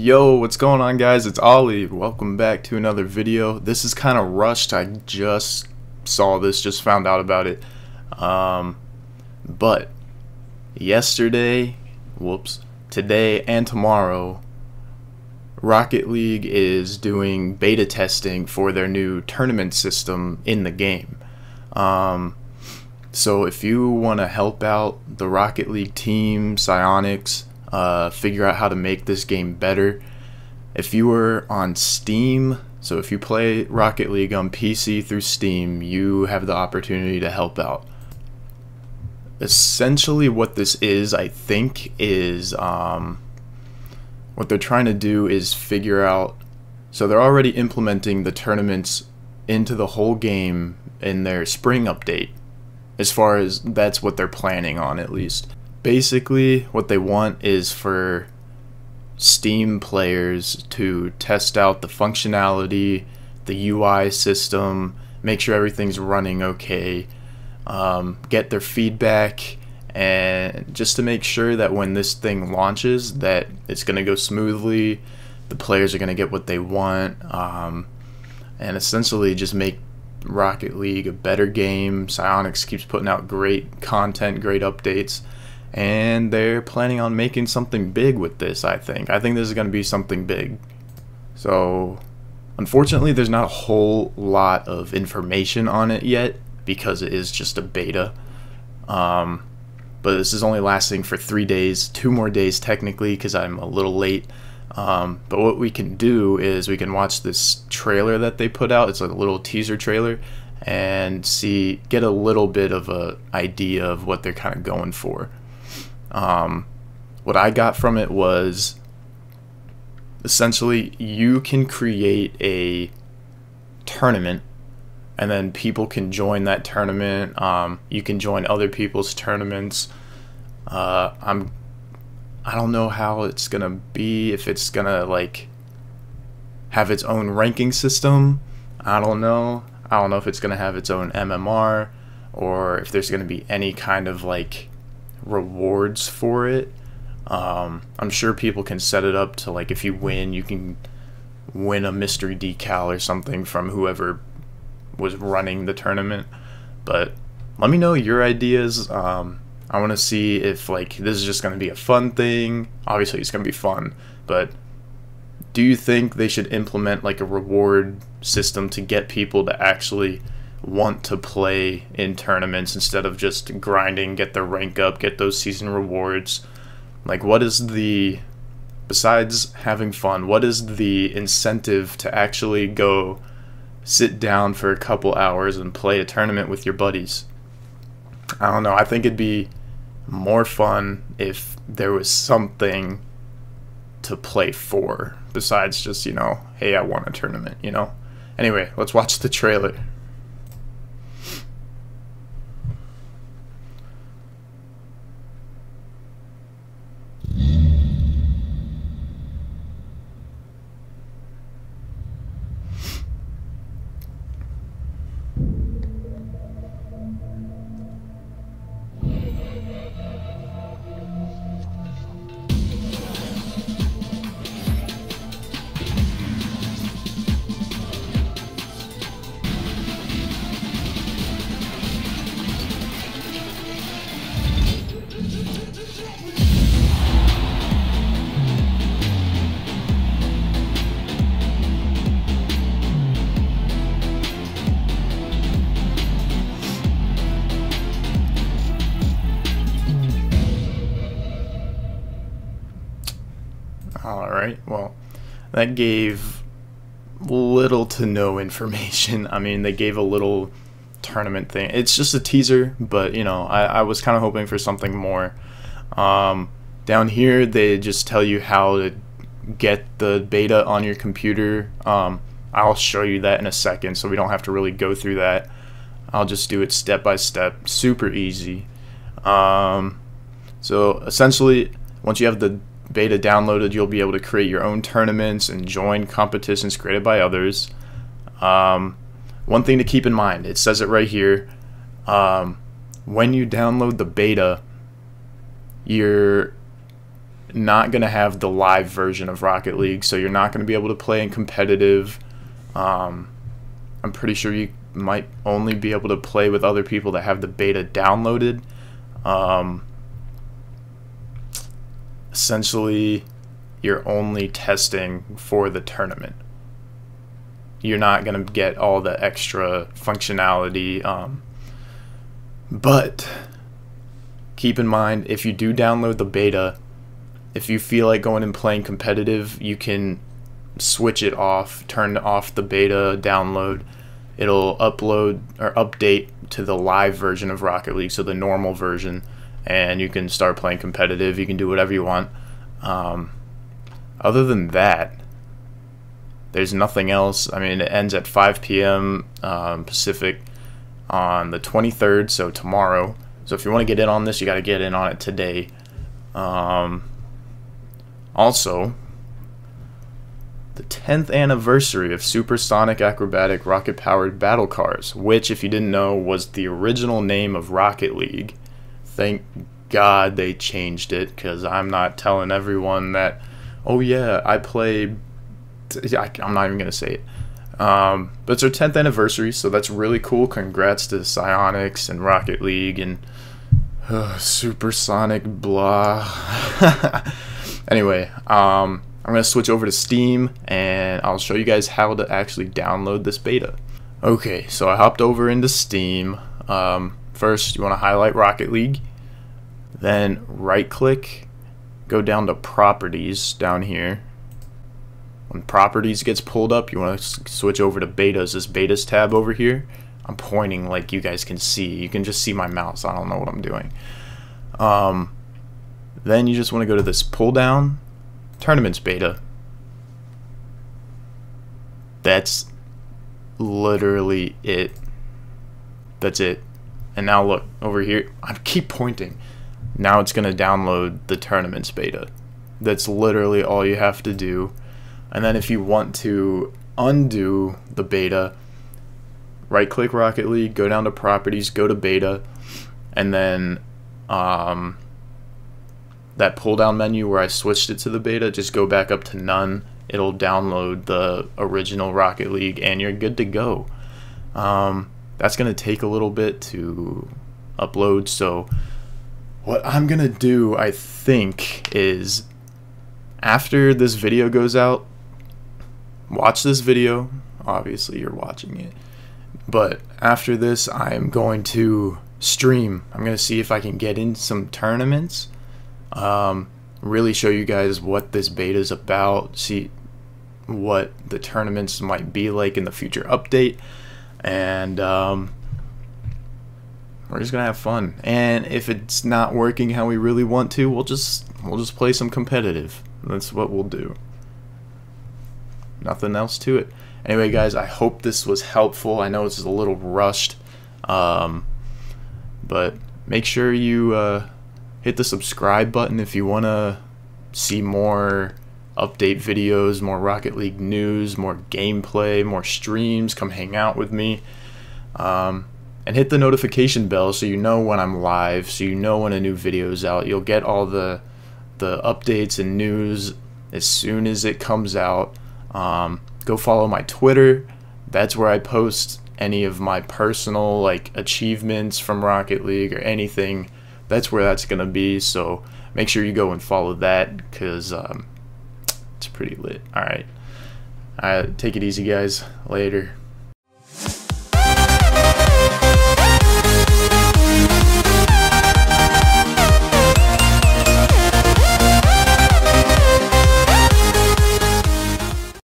Yo, what's going on, guys? It's Ollie. Welcome back to another video. This is kind of rushed. I just saw this, just found out about it. But yesterday, today, and tomorrow, Rocket League is doing beta testing for their new tournament system in the game. So if you want to help out the Rocket League team, Psyonix, figure out how to make this game better. If you were on Steam, so if you play Rocket League on PC through Steam, you have the opportunity to help out. Essentially what this is, I think, is what they're trying to do is figure out, so they're already implementing the tournaments into the whole game in their spring update, as far as that's what they're planning on at least. Basically, what they want is for Steam players to test out the functionality, the UI system, make sure everything's running okay, get their feedback, and just to make sure that when this thing launches that it's going to go smoothly, the players are going to get what they want, and essentially just make Rocket League a better game. Psyonix keeps putting out great content, great updates. And they're planning on making something big with this, I think. I think this is going to be something big. So, unfortunately, there's not a whole lot of information on it yet, because it is just a beta. But this is only lasting for 3 days, 2 more days technically, because I'm a little late. But what we can do is we can watch this trailer that they put out. It's like a little teaser trailer, and get a little bit of an idea of what they're kind of going for. What I got from it was essentially you can create a tournament and then people can join that tournament. You can join other people's tournaments. I don't know how it's gonna be, if it's gonna like have its own ranking system. I don't know if it's gonna have its own MMR or if there's gonna be any kind of like rewards for it. I'm sure people can set it up to, like, if you win, you can win a mystery decal or something from whoever was running the tournament. But let me know your ideas. I want to see if, like, this is just going to be a fun thing. Obviously it's going to be fun, but do you think they should implement like a reward system to get people to actually want to play in tournaments instead of just grinding, get their rank up, get those season rewards? Like, what is the, besides having fun, what is the incentive to actually go sit down for a couple hours and play a tournament with your buddies? I don't know. I think it'd be more fun if there was something to play for besides just, you know, hey, I won a tournament, you know? Anyway, let's watch the trailer. Alright, well, that gave little to no information. I mean, they gave a little tournament thing. It's just a teaser, but, you know, I was kind of hoping for something more. Down here, they just tell you how to get the beta on your computer. I'll show you that in a second, so we don't have to really go through that. I'll just do it step by step. Super easy. So, essentially, once you have the beta downloaded, you'll be able to create your own tournaments and join competitions created by others. One thing to keep in mind, it says it right here, when you download the beta, your not going to have the live version of Rocket League, so you're not going to be able to play in competitive. I'm pretty sure you might only be able to play with other people that have the beta downloaded. Essentially, you're only testing for the tournament. You're not going to get all the extra functionality, but keep in mind, if you do download the beta, if you feel like going and playing competitive, you can switch it off, turn off the beta download. It'll upload or update to the live version of Rocket League, so the normal version, and you can start playing competitive. You can do whatever you want. Other than that, there's nothing else. I mean, it ends at 5 p.m. Pacific on the 23rd, so tomorrow. So if you want to get in on this, you got to get in on it today. Also, the 10th anniversary of Supersonic Acrobatic Rocket-Powered Battle Cars, which, if you didn't know, was the original name of Rocket League. Thank God they changed it, because I'm not telling everyone that, oh yeah, I play... I'm not even going to say it. But it's our 10th anniversary, so that's really cool. Congrats to Psyonix and Rocket League and Supersonic blah. Anyway, I'm going to switch over to Steam, and I'll show you guys how to actually download this beta. Okay, so I hopped over into Steam. First, you want to highlight Rocket League. Then right-click, go down to Properties down here. When Properties gets pulled up, you want to switch over to Betas, this Betas tab over here. I'm pointing like you guys can see. You can just see my mouse. I don't know what I'm doing. Then you just want to go to this pull down, Tournaments Beta. That's literally it. That's it. And now look over here. I keep pointing. Now it's going to download the Tournaments Beta. That's literally all you have to do. And then if you want to undo the beta, right-click Rocket League, go down to Properties, go to Beta, and then that pull-down menu where I switched it to the beta, just go back up to None. It'll download the original Rocket League, and you're good to go. That's going to take a little bit to upload, so what I'm going to do, I think, is... after this video goes out, watch this video. Obviously, you're watching it. But after this, I'm going to stream. I'm going to see if I can get in some tournaments. Really show you guys what this beta is about. See what the tournaments might be like in the future update. And we're just going to have fun. And if it's not working how we really want to, we'll just play some competitive. That's what we'll do. Nothing else to it. Anyway, guys, I hope this was helpful. I know it's a little rushed, but make sure you hit the subscribe button if you want to see more update videos, more Rocket League news, more gameplay, more streams. Come hang out with me. And hit the notification bell so you know when I'm live, so you know when a new video is out. You'll get all the updates and news as soon as it comes out. Go follow my Twitter. That's where I post any of my personal achievements from Rocket League or anything. That's where that's gonna be, so make sure you go and follow that, because it's pretty lit. All right, take it easy, guys. Later.